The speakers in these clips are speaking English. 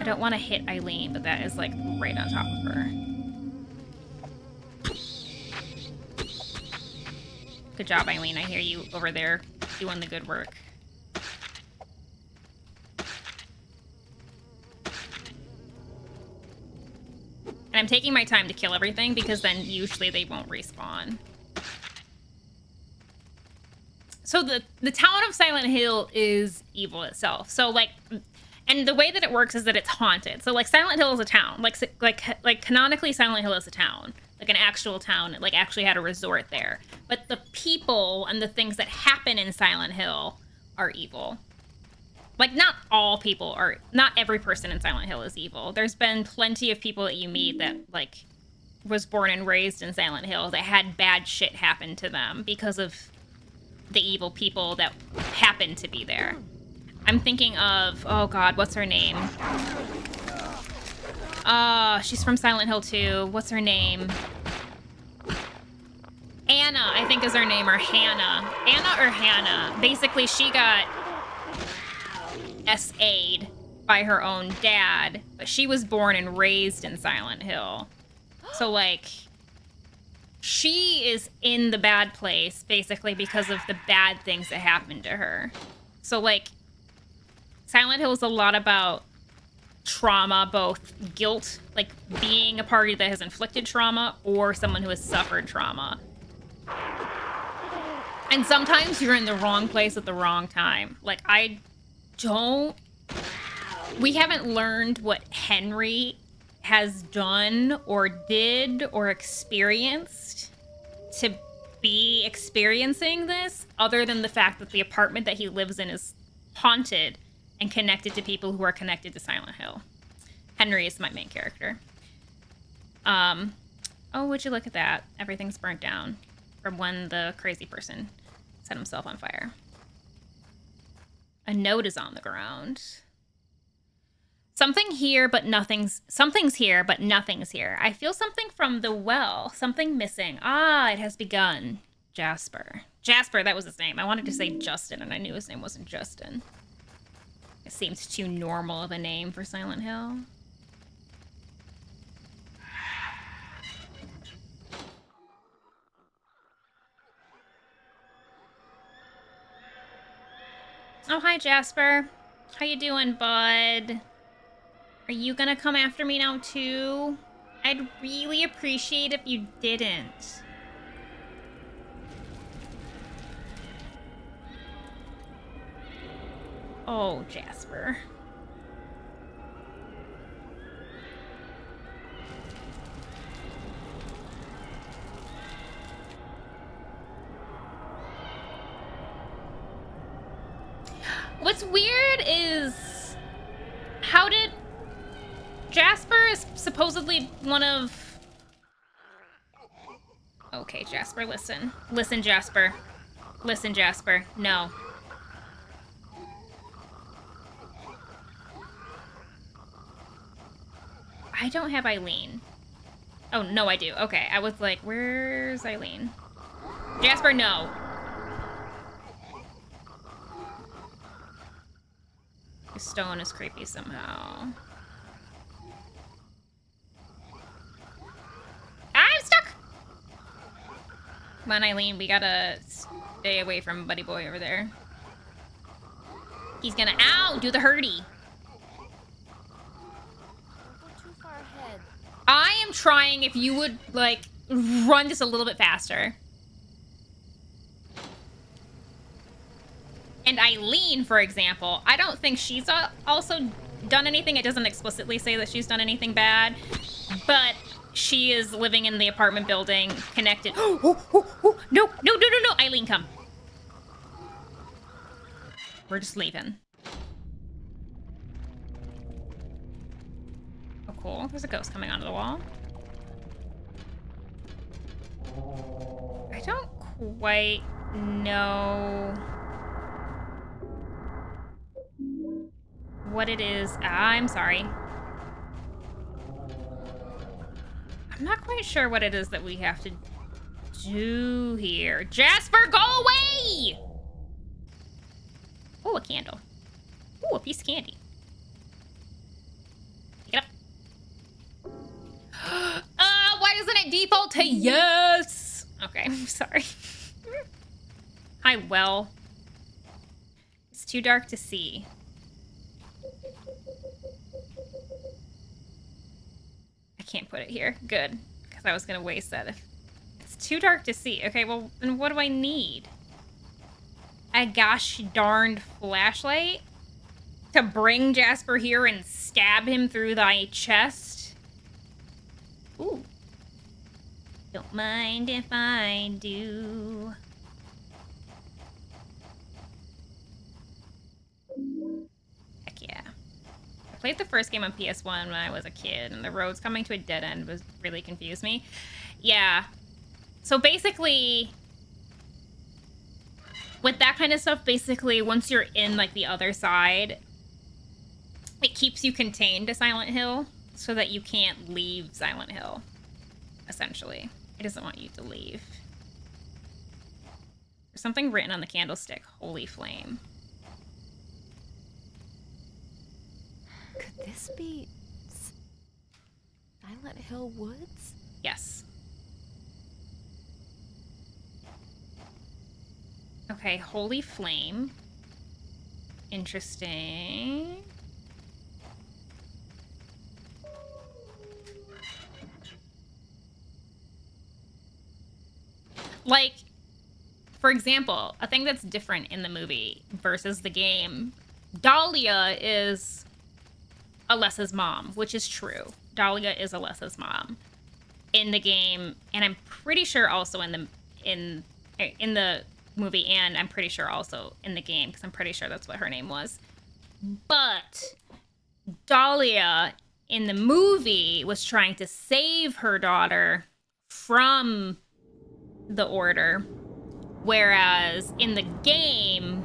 I don't want to hit Eileen, but that is like right on top of her. Good job, Eileen. I hear you over there doing the good work. And I'm taking my time to kill everything because then usually they won't respawn. So the town of Silent Hill is evil itself. So like, and the way that it works is that it's haunted. So like Silent Hill is a town. Like canonically Silent Hill is a town. Like an actual town, like actually had a resort there. But the people and the things that happen in Silent Hill are evil. Like not all people are, not every person in Silent Hill is evil. There's been plenty of people that you meet that like was born and raised in Silent Hill that had bad shit happen to them because of the evil people that happen to be there. I'm thinking of, oh god, what's her name? She's from Silent Hill 2. What's her name? Anna, I think is her name, or Hannah. Anna or Hannah. Basically, she got S.A.'d by her own dad, but she was born and raised in Silent Hill. So, like... she is in the bad place, basically, because of the bad things that happened to her. So, like, Silent Hill is a lot about trauma, both guilt, like being a party that has inflicted trauma, or someone who has suffered trauma. And sometimes you're in the wrong place at the wrong time. Like, I don't... we haven't learned what Henry has done or did or experienced to be experiencing this, other than the fact that the apartment that he lives in is haunted and connected to people who are connected to Silent Hill. Henry is my main character. Oh, would you look at that? Everything's burnt down from when the crazy person set himself on fire. A note is on the ground. Something here, but nothing's... something's here, but nothing's here. I feel something from the well. Something missing. Ah, it has begun. Jasper. Jasper, that was his name. I wanted to say Justin, and I knew his name wasn't Justin. It seems too normal of a name for Silent Hill. Oh, hi, Jasper. How you doing, bud? Are you gonna come after me now, too? I'd really appreciate if you didn't. Oh, Jasper. What's weird is... how did... Jasper is supposedly one of... okay, Jasper, listen. Listen, Jasper. Listen, Jasper. No. I don't have Eileen. Oh, no, I do. Okay, I was like, where's Eileen? Jasper, no. The stone is creepy somehow. Come on, Eileen, we gotta stay away from Buddy Boy over there. He's gonna, ow, do the hurdy. Too far ahead. I am trying, if you would, like, run just a little bit faster. And Eileen, for example, I don't think she's also done anything. It doesn't explicitly say that she's done anything bad, but she is living in the apartment building, connected. No, no, no, no, no, Eileen, come. We're just leaving. Oh, cool. There's a ghost coming onto the wall. I don't quite know what it is. I'm sorry. I'm not quite sure what it is that we have to do here. Jasper, go away! Oh, a candle. Oh, a piece of candy. say yes. Okay, I'm sorry. I will. It's too dark to see. I can't put it here. Good. Because I was going to waste that. It's too dark to see. Okay, well, then what do I need? A gosh darned flashlight? To bring Jasper here and stab him through thy chest? Ooh. Don't mind if I do. Heck yeah. I played the first game on PS1 when I was a kid, and the roads coming to a dead end was really confused me. Yeah. So basically, with that kind of stuff, basically, once you're in, like, the other side, it keeps you contained to Silent Hill so that you can't leave Silent Hill, essentially. It doesn't want you to leave. There's something written on the candlestick. Holy flame. Could this be Silent Hill Woods? Yes. Okay, holy flame. Interesting. Like, for example, a thing that's different in the movie versus the game, Dahlia is Alessa's mom, which is true. Dahlia is Alessa's mom in the game, and I'm pretty sure also in the movie, and I'm pretty sure also in the game, because I'm pretty sure that's what her name was. But Dahlia in the movie was trying to save her daughter from the Order, whereas in the game,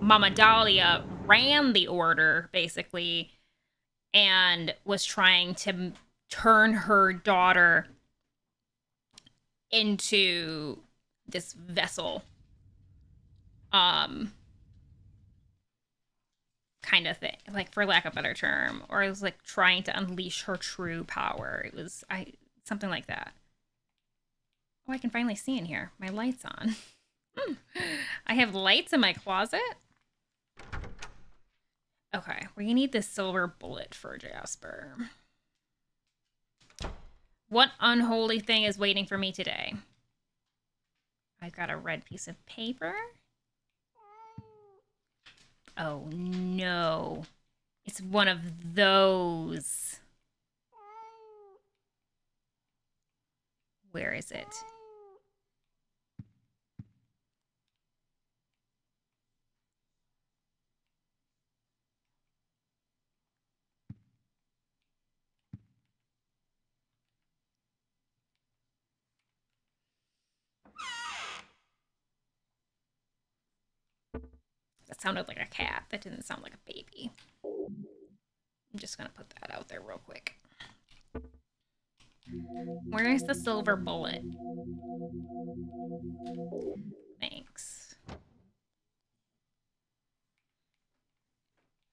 Mama Dahlia ran the Order, basically, and was trying to turn her daughter into this vessel, kind of thing, like, for lack of a better term, or it was like trying to unleash her true power. It was something like that. Oh, I can finally see in here. My light's on. I have lights in my closet. Okay, we need this silver bullet for Jasper. What unholy thing is waiting for me today? I've got a red piece of paper. Oh, no. It's one of those. Where is it? That sounded like a cat. That didn't sound like a baby. I'm just gonna put that out there real quick. Where is the silver bullet? Thanks.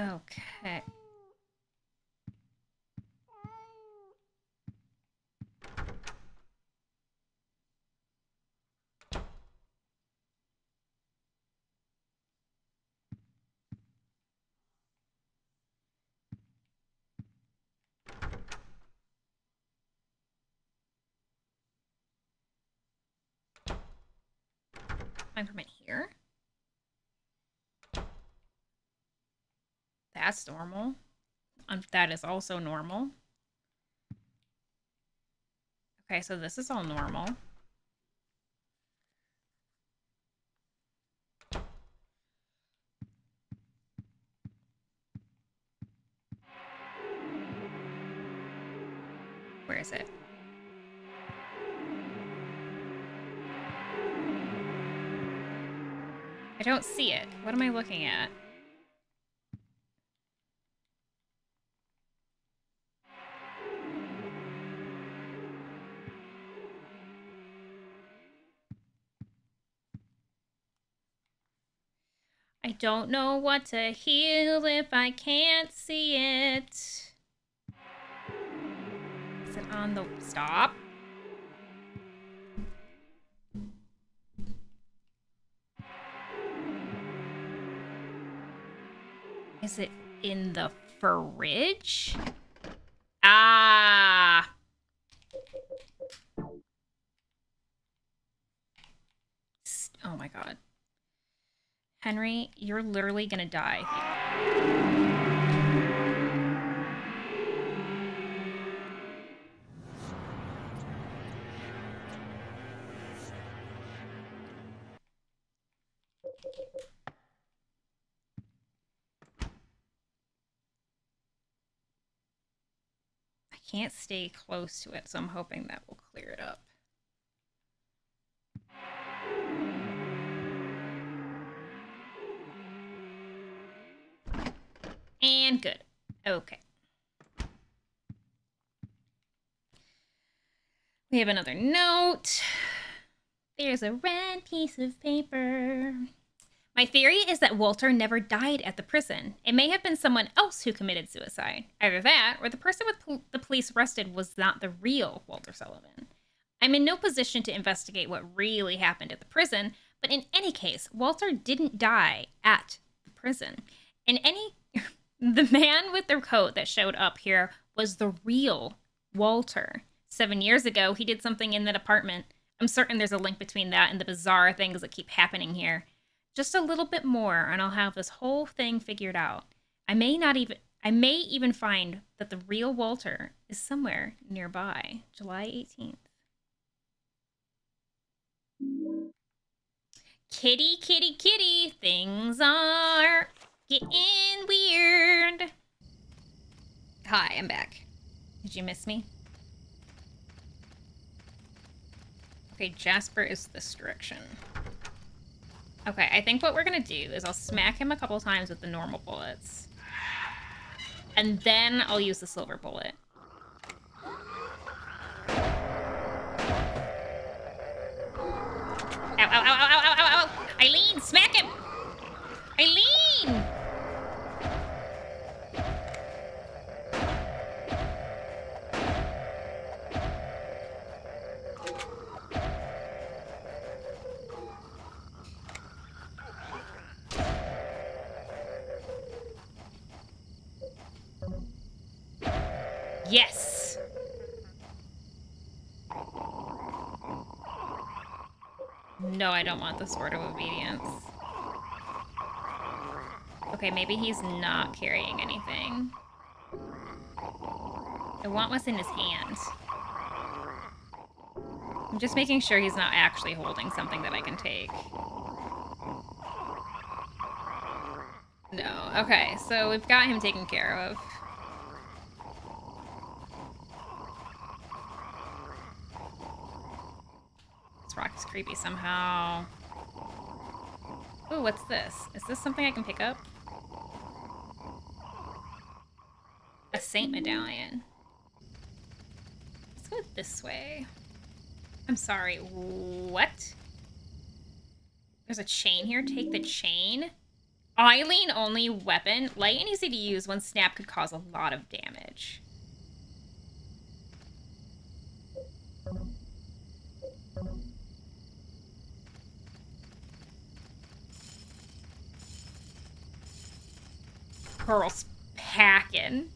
Okay. From it here. That's normal. That is also normal. Okay, so this is all normal. Where is it? I don't see it. What am I looking at? I don't know what to heal if I can't see it. Is it on the... Stop. Is it in the fridge? Ah. Oh my god. Henry, you're literally gonna die. I can't stay close to it, so I'm hoping that will clear it up. And good. Okay. We have another note. There's a red piece of paper. My theory is that Walter never died at the prison. It may have been someone else who committed suicide. Either that, or the person with the police arrested was not the real Walter Sullivan. I'm in no position to investigate what really happened at the prison, but in any case, Walter didn't die at the prison. The man with the coat that showed up here was the real Walter. 7 years ago, he did something in that apartment. I'm certain there's a link between that and the bizarre things that keep happening here. Just a little bit more, and I'll have this whole thing figured out. I may even find that the real Walter is somewhere nearby. July 18th. Kitty, kitty, kitty, things are... getting weird. Hi, I'm back. Did you miss me? Okay, Jasper is this direction. Okay, I think what we're gonna do is I'll smack him a couple times with the normal bullets. And then I'll use the silver bullet. Ow, ow, ow, ow, ow, ow, ow! Eileen, smack him! Eileen! Yes. No, I don't want the Sword of Obedience. Okay, maybe he's not carrying anything. I want what's in his hand. I'm just making sure he's not actually holding something that I can take. No. Okay, so we've got him taken care of. This rock is creepy somehow. Ooh, what's this? Is this something I can pick up? A Saint medallion. Let's go this way. I'm sorry, what? There's a chain here, take the chain. Eileen only weapon, light and easy to use, one snap could cause a lot of damage. Horse packing.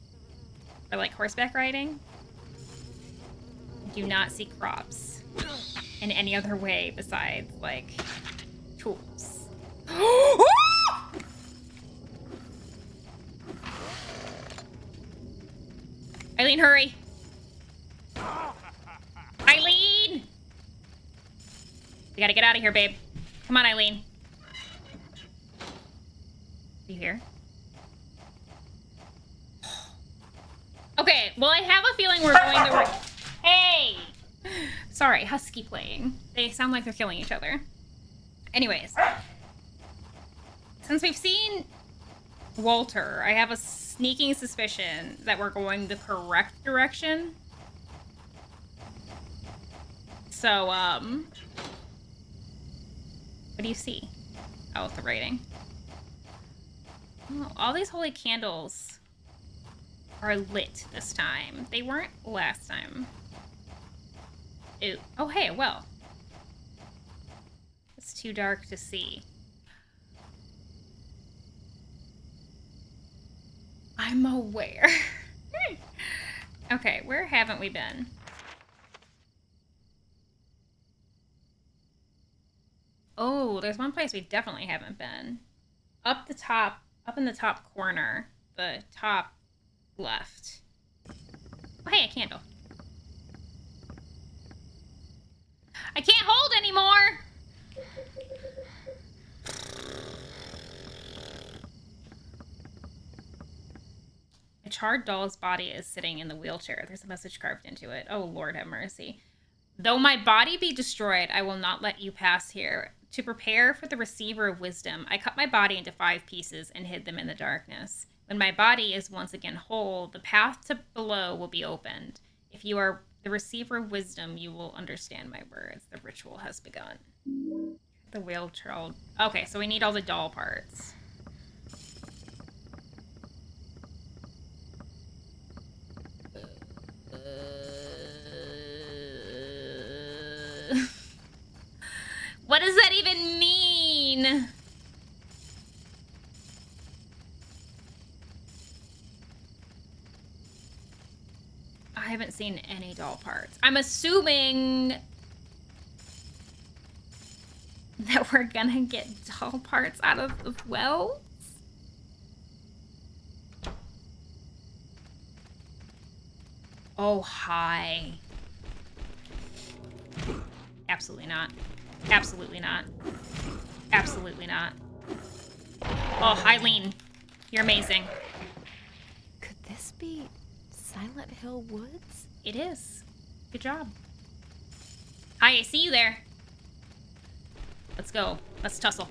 I like horseback riding. Do not see crops in any other way besides like tools. Eileen, hurry! Eileen! We gotta get out of here, babe. Come on, Eileen. Are you here? Okay, well, I have a feeling we're going the right... Hey! Sorry, husky playing. They sound like they're killing each other. Anyways. Since we've seen Walter, I have a sneaking suspicion that we're going the correct direction. So, what do you see? Oh, the writing. Oh, all these holy candles... are lit this time. They weren't last time. Ew. Oh, hey, well. It's too dark to see. I'm aware. Okay, where haven't we been? Oh, there's one place we definitely haven't been. Up the top, up in the top corner, the top left. Oh, hey, a candle. I can't hold anymore! A charred doll's body is sitting in the wheelchair. There's a message carved into it. Oh, Lord have mercy. Though my body be destroyed, I will not let you pass here. To prepare for the receiver of wisdom, I cut my body into 5 pieces and hid them in the darkness. When my body is once again whole, the path to below will be opened. If you are the receiver of wisdom, you will understand my words. The ritual has begun. The wheelchair. Okay, so we need all the doll parts. What does that even mean? I haven't seen any doll parts. I'm assuming that we're gonna get doll parts out of the well. Oh, hi. Absolutely not. Absolutely not. Absolutely not. Oh, Eileen, you're amazing. Could this be Silent Hill Woods? It is. Good job. Hi, I see you there. Let's go. Let's tussle.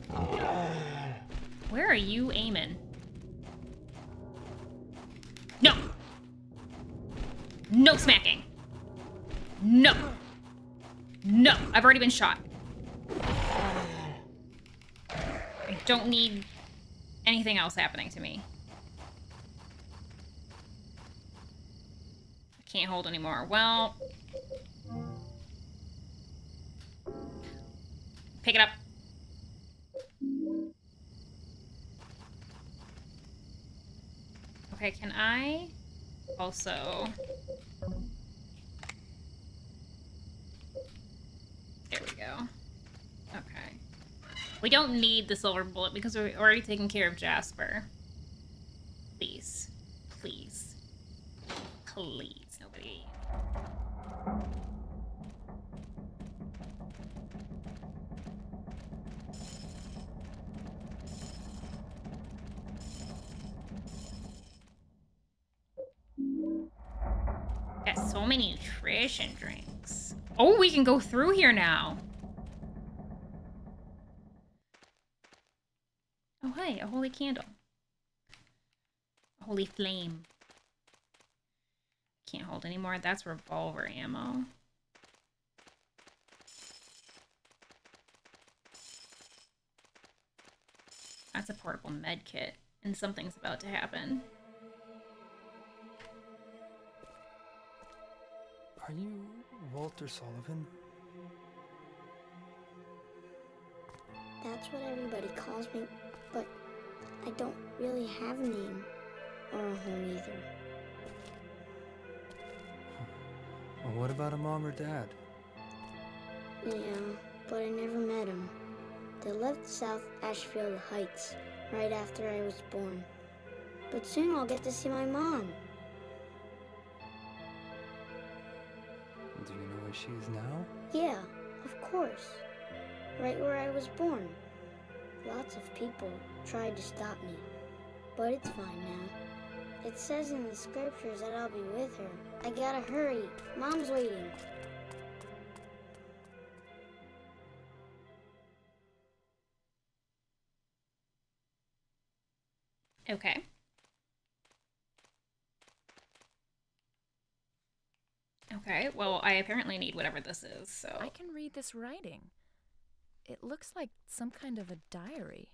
Where are you aiming? No! No smacking! No! No! I've already been shot. I don't need anything else happening to me. I can't hold anymore. Well... pick it up. Okay, can I also... there we go. Okay. We don't need the silver bullet because we're already taking care of Jasper. Please. Please. Please, nobody. Got so many nutrition drinks. Oh, we can go through here now. Oh, hey, a holy candle. A holy flame. Can't hold anymore. That's revolver ammo. That's a portable med kit, and something's about to happen. Are you Walter Sullivan? That's what everybody calls me, but I don't really have a name or a home either. Well, what about a mom or dad? Yeah, but I never met them. They left South Ashfield Heights right after I was born. But soon I'll get to see my mom. Do you know where she is now? Yeah, of course. Right where I was born. Lots of people tried to stop me, but it's fine now. It says in the scriptures that I'll be with her. I gotta hurry. Mom's waiting. Okay. Okay, well, I apparently need whatever this is, so... I can read this writing. It looks like some kind of a diary.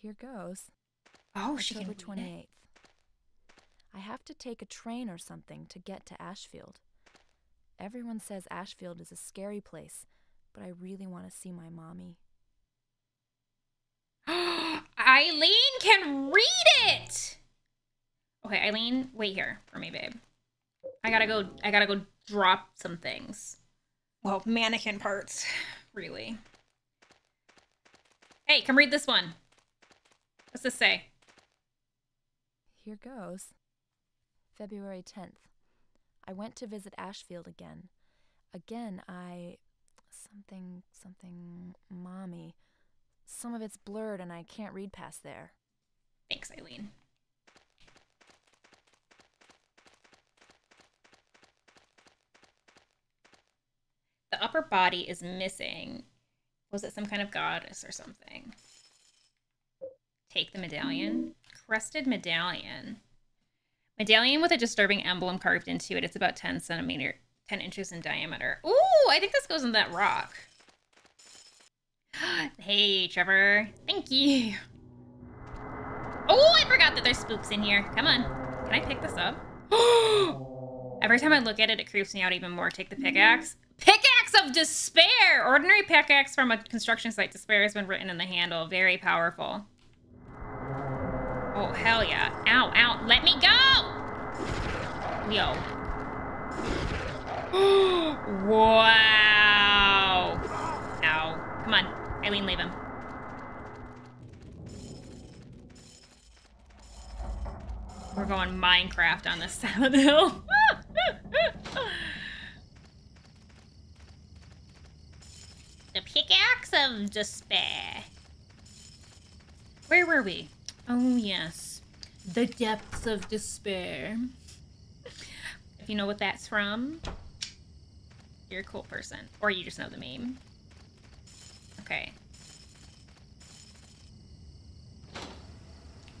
Here goes. Oh, she can read it. October 28th. I have to take a train or something to get to Ashfield. Everyone says Ashfield is a scary place, but I really want to see my mommy. Eileen can read it! Okay, Eileen, wait here for me, babe. I gotta go drop some things. Well, mannequin parts, really. Hey, come read this one. What's this say? Here goes. February 10th. I went to visit Ashfield again. Again, I... Something... Mommy. Some of it's blurred and I can't read past there. Thanks, Eileen. The upper body is missing. Was it some kind of goddess or something? Take the medallion. Crested medallion. Medallion with a disturbing emblem carved into it. It's about 10 inches in diameter. Ooh, I think this goes in that rock. Hey, Trevor. Thank you. Oh, I forgot that there's spooks in here. Come on. Can I pick this up? Every time I look at it, it creeps me out even more. Take the pickaxe. Pickaxe of Despair! Ordinary pickaxe from a construction site. Despair has been written in the handle. Very powerful. Oh, hell yeah. Ow, ow. Let me go! Yo. Wow. Ow. Come on. Eileen, leave him. We're going Minecraft on this Silent Hill. The Pickaxe of Despair. Where were we? Oh, yes. The Depths of Despair. If you know what that's from, you're a cool person. Or you just know the meme. Okay.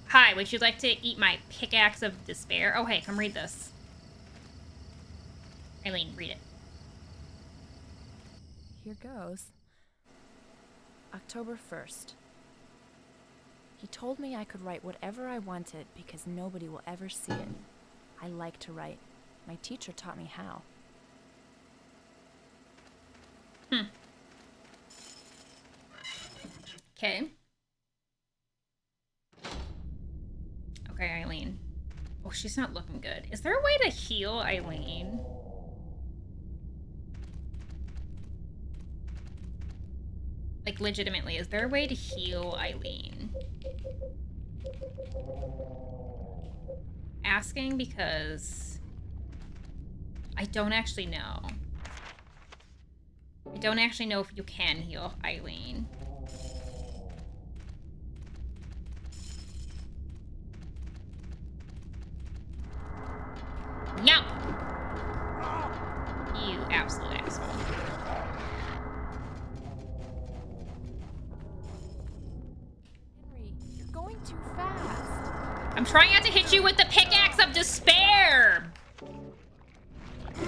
Hi, would you like to eat my Pickaxe of Despair? Oh, hey, come read this. Eileen, read it. Here goes. October 1st. He told me I could write whatever I wanted because nobody will ever see it. I like to write. My teacher taught me how. Okay. Okay, Eileen. Oh, she's not looking good. Is there a way to heal Eileen? Like, legitimately, is there a way to heal Eileen? Asking because I don't actually know. I don't actually know if you can heal Eileen. No! You absolute asshole. Too fast. I'm trying not to hit you with the Pickaxe of Despair. Come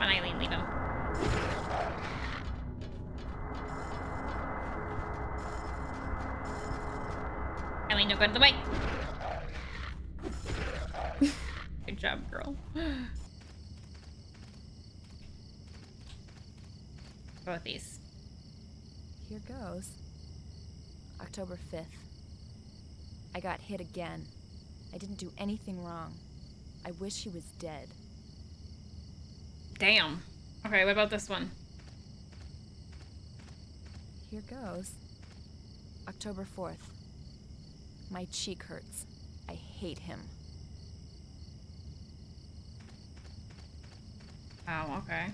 on, Eileen, leave him. Eileen, don't go out of the way. Job, girl. Both these. Here goes. October 5th. I got hit again. I didn't do anything wrong. I wish he was dead. Damn. Okay, what about this one? Here goes. October 4th. My cheek hurts. I hate him. Oh, okay.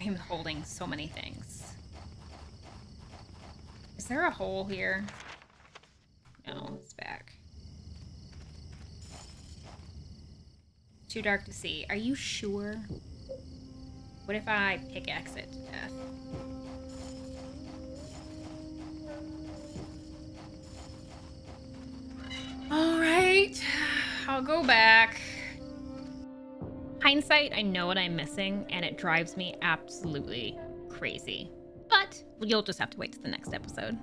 I'm holding so many things. Is there a hole here? No, it's back. Too dark to see. Are you sure? What if I pickaxe it to death? All right, I'll go back. Hindsight, I know what I'm missing, and it drives me absolutely crazy. But you'll just have to wait till the next episode.